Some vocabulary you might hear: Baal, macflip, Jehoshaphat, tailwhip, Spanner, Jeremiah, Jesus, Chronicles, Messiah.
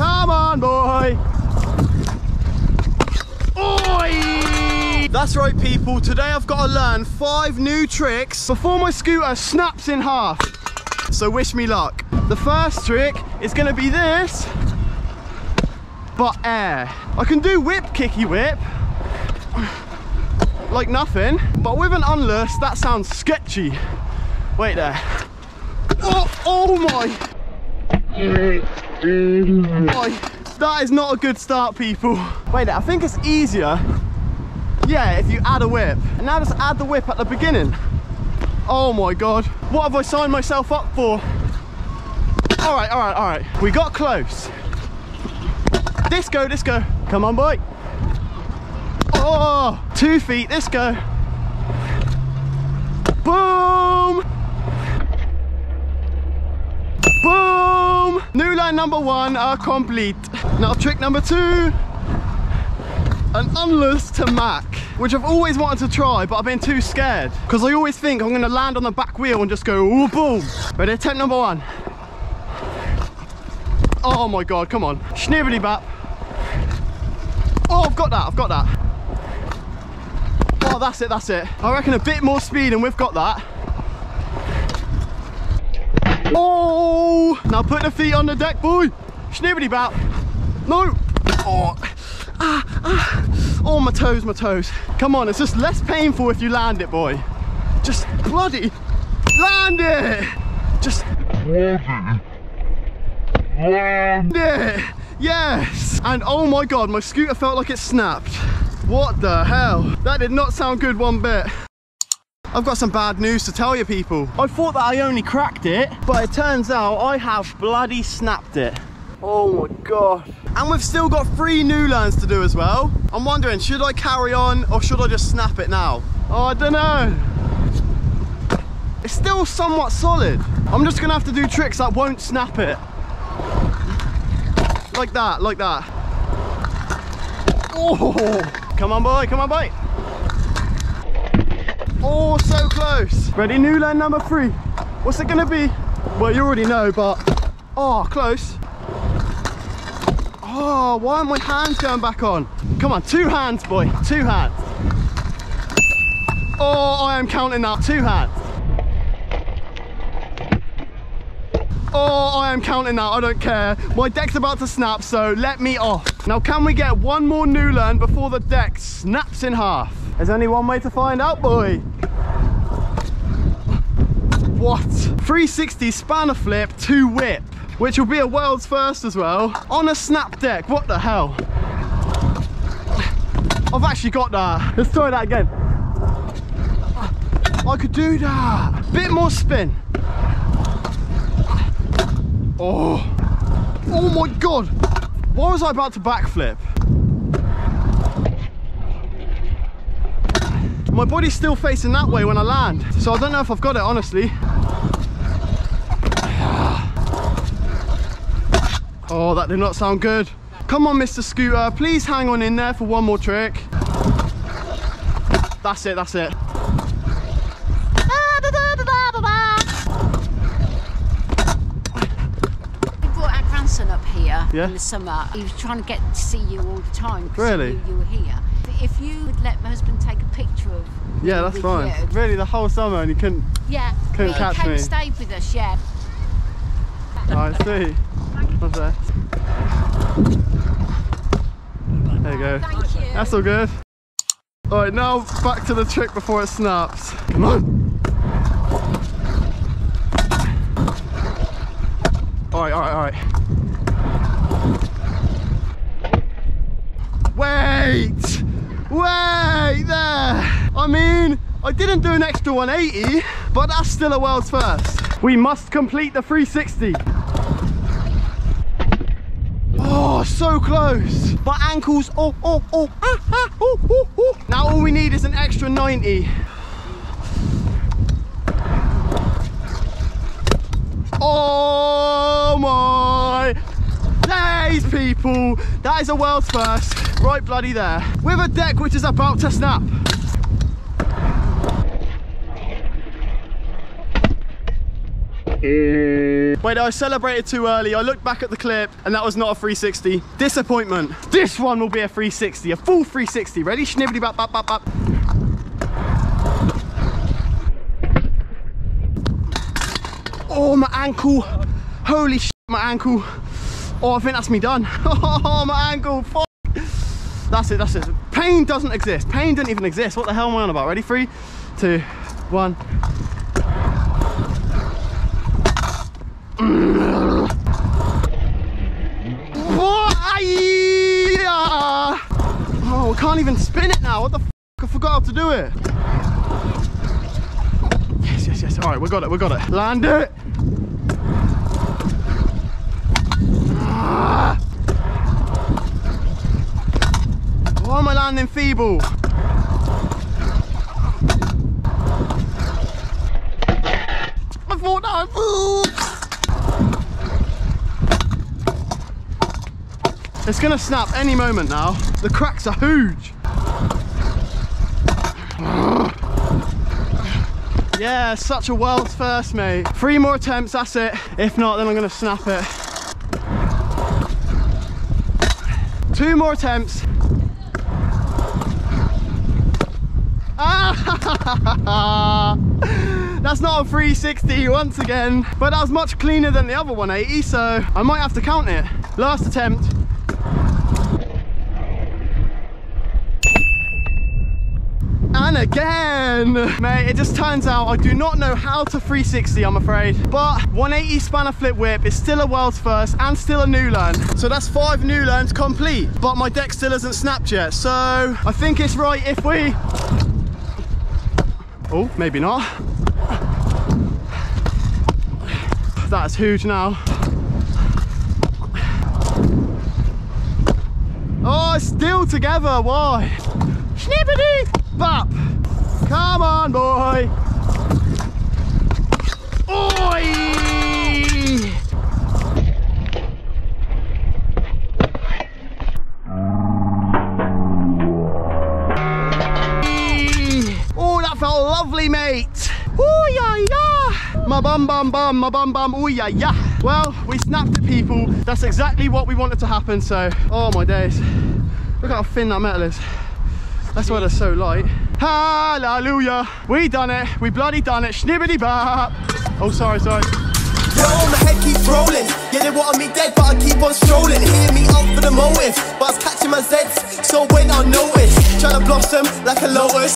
Come on, boy. Oi! That's right, people. Today I've got to learn 5 new tricks before my scooter snaps in half. So wish me luck. The first trick is going to be this, but air. I can do whip, kicky whip, like nothing, but with an unless, that sounds sketchy. Wait there. Oh my. That is not a good start, people. Wait there, I think it's easier. Yeah, if you add a whip. And now just add the whip at the beginning. Oh my God. What have I signed myself up for? All right, all right, all right. We got close. Disco, disco. Come on, boy. Oh, 2 feet, disco. Boom. Boom! New line number 1 are complete. Now trick number 2, an unloose to Mac, which I've always wanted to try, but I've been too scared. Because I always think I'm gonna land on the back wheel and just go, ooh, boom. Ready, attempt number 1. Oh my God, come on. Schnibbly bap. Oh, I've got that, I've got that. Oh, that's it, that's it. I reckon a bit more speed and we've got that. Oh! Now put the feet on the deck, boy. Schnibbity bap. No. Oh. Ah, ah. Oh, my toes, my toes. Come on, it's just less painful if you land it, boy. Just bloody land it. Just land it. Yes. And oh my God, my scooter felt like it snapped. What the hell? That did not sound good one bit. I've got some bad news to tell you, people. I thought that I only cracked it, but it turns out I have bloody snapped it. Oh my God. And we've still got 3 new learns to do as well. I'm wondering, should I carry on or should I just snap it now? Oh, I don't know. It's still somewhat solid. I'm just gonna have to do tricks that won't snap it. Like that, like that. Oh, come on, boy, come on, boy. Oh, so close. Ready, new learn number 3. What's it gonna be? Well, you already know, but oh, close. Oh, why aren't my hands going back on? Come on, 2 hands, boy, 2 hands. Oh, I am counting that, 2 hands. Oh, I am counting that, I don't care. My deck's about to snap, so let me off. Now, can we get 1 more new learn before the deck snaps in half? There's only one way to find out, boy. What? 360 spanner flip to whip, which will be a world's first as well. On a snap deck, what the hell? I've actually got that. Let's try that again. I could do that. Bit more spin. Oh. Oh my God. Why was I about to backflip? My body's still facing that way when I land, so I don't know if I've got it, honestly. Oh, that did not sound good. Come on, Mr. Scooter, please hang on in there for 1 more trick. That's it, that's it. Yeah. In the summer, he was trying to get to see you all the time because really? He knew you were here. If you would let my husband take a picture of yeah, that's fine. You. Really, the whole summer, and he couldn't. Yeah, couldn't catch me. He came and stayed with us. Yeah. I see. Love that. There you go. Thank you. That's all good. All right, now back to the trick before it snaps. Come on. All right, all right, all right. Wait! Wait there! I mean, I didn't do an extra 180, but that's still a world's first. We must complete the 360. Oh, so close. But ankles, oh, oh, oh, ah, ah, oh, oh, oh. Now all we need is an extra 90. Oh my days, people. That is a world's first. Right bloody there, with a deck which is about to snap. Wait, I celebrated too early. I looked back at the clip and that was not a 360. Disappointment. This one will be a 360, a full 360. Ready? Schnibbity bap bap bap bap. Oh, my ankle. Holy shit, my ankle. Oh, I think that's me done. Oh, my ankle. Fuck. That's it, that's it. Pain doesn't exist. Pain didn't even exist. What the hell am I on about? Ready? 3, 2, 1. Oh, I can't even spin it now. What the fuck? I forgot how to do it. Yes, yes, yes. All right, we got it, we got it. Land it. Why am I landing feeble? I thought that was... It's gonna snap any moment now. The cracks are huge. Yeah, such a world's first, mate. 3 more attempts, that's it. If not, then I'm gonna snap it. 2 more attempts. That's not a 360 once again, but that was much cleaner than the other 180, so I might have to count it. Last attempt. And again, mate, it just turns out I do not know how to 360, I'm afraid, but 180 spanner flip whip is still a world's first and still a new learn, so that's 5 new learns complete, but my deck still hasn't snapped yet, so I think it's right if we... Oh, maybe not. That is huge now. Oh, it's still together, why? Schnippity bap. Come on, boy. Oi! Lovely, mate. Ooh, yeah, yeah. My bum bum bum, my bum bum, ooh, yeah, yeah. Well, we snapped it, people. That's exactly what we wanted to happen, so, oh my days. Look how thin that metal is. That's why they're so light. Hallelujah. We done it. We bloody done it. Schnibbity bap. Oh, sorry, sorry. On, my head keeps rolling. Yeah, they wanted me dead, but I keep on strolling. Hear me up for the motive, but I was catching my zeds, so when I noticed, trying to blossom like a lotus.